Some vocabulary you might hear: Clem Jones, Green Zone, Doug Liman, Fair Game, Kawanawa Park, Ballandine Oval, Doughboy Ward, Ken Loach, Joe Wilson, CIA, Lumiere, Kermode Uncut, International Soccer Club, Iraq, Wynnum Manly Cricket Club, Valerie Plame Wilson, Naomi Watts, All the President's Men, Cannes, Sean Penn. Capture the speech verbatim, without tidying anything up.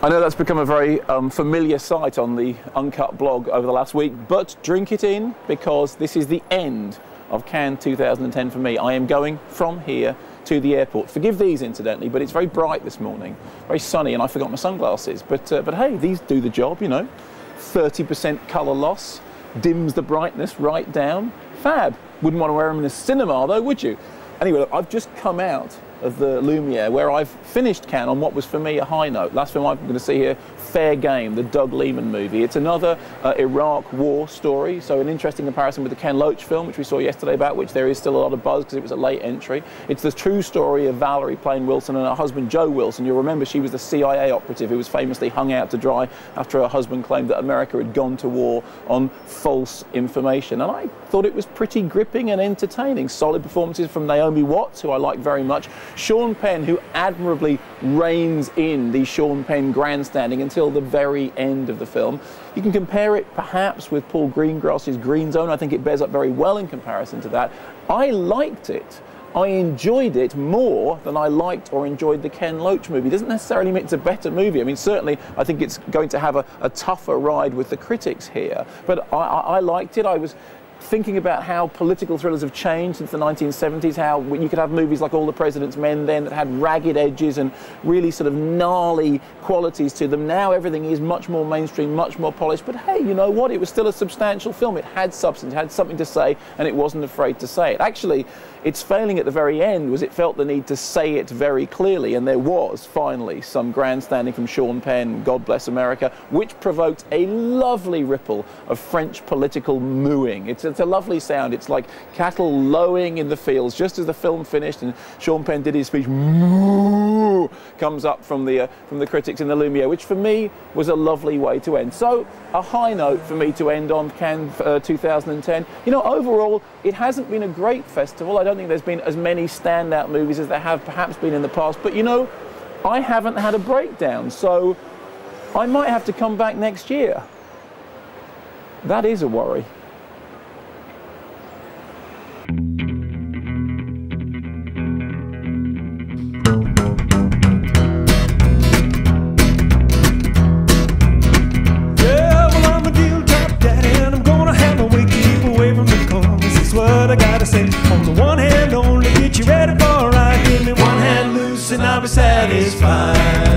I know that's become a very um, familiar sight on the Uncut blog over the last week, but drink it in, because this is the end of Cannes two thousand ten for me. I am going from here to the airport. Forgive these, incidentally, but it's very bright this morning, very sunny, and I forgot my sunglasses. But, uh, but hey, these do the job, you know. thirty percent colour loss, dims the brightness right down. Fab. Wouldn't want to wear them in a cinema, though, would you? Anyway, look, I've just come out of the Lumiere, where I've finished Cannes on what was for me a high note. Last film I'm going to see here, Fair Game, the Doug Liman movie. It's another uh, Iraq war story, so an interesting comparison with the Ken Loach film, which we saw yesterday, about which there is still a lot of buzz because it was a late entry. It's the true story of Valerie Plame Wilson and her husband Joe Wilson. You'll remember she was the C I A operative who was famously hung out to dry after her husband claimed that America had gone to war on false information. And I thought it was pretty gripping and entertaining. Solid performances from Naomi Watts, who I like very much. Sean Penn, who admirably reins in the Sean Penn grandstanding until the very end of the film. You can compare it perhaps with Paul Greengrass's Green Zone. I think it bears up very well in comparison to that. I liked it. I enjoyed it more than I liked or enjoyed the Ken Loach movie. It doesn't necessarily mean it's a better movie. I mean, certainly I think it's going to have a, a tougher ride with the critics here. But I, I, I liked it. I was thinking about how political thrillers have changed since the nineteen seventies, how you could have movies like All the President's Men then that had ragged edges and really sort of gnarly qualities to them. Now everything is much more mainstream, much more polished, but hey, you know what? It was still a substantial film. It had substance, it had something to say, and it wasn't afraid to say it. Actually, its failing at the very end was it felt the need to say it very clearly, and there was finally some grandstanding from Sean Penn, God bless America, which provoked a lovely ripple of French political mooing. It's It's a lovely sound. It's like cattle lowing in the fields. Just as the film finished and Sean Penn did his speech, moo, comes up from the, uh, from the critics in the Lumiere, which for me was a lovely way to end. So a high note for me to end on Cannes uh, two thousand ten. You know, overall, it hasn't been a great festival. I don't think there's been as many standout movies as there have perhaps been in the past. But, you know, I haven't had a breakdown, so I might have to come back next year. That is a worry. On the one hand only, get you ready for a ride. Give me one hand loose and I'll be satisfied.